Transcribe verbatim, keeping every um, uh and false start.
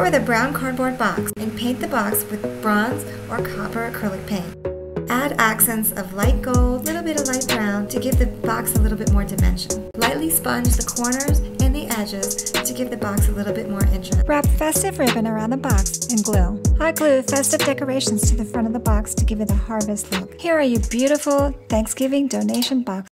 Start with a brown cardboard box and paint the box with bronze or copper acrylic paint. Add accents of light gold, a little bit of light brown to give the box a little bit more dimension. Lightly sponge the corners and the edges to give the box a little bit more interest. Wrap festive ribbon around the box and glue. Hot glue festive decorations to the front of the box to give it a harvest look. Here are your beautiful Thanksgiving donation box.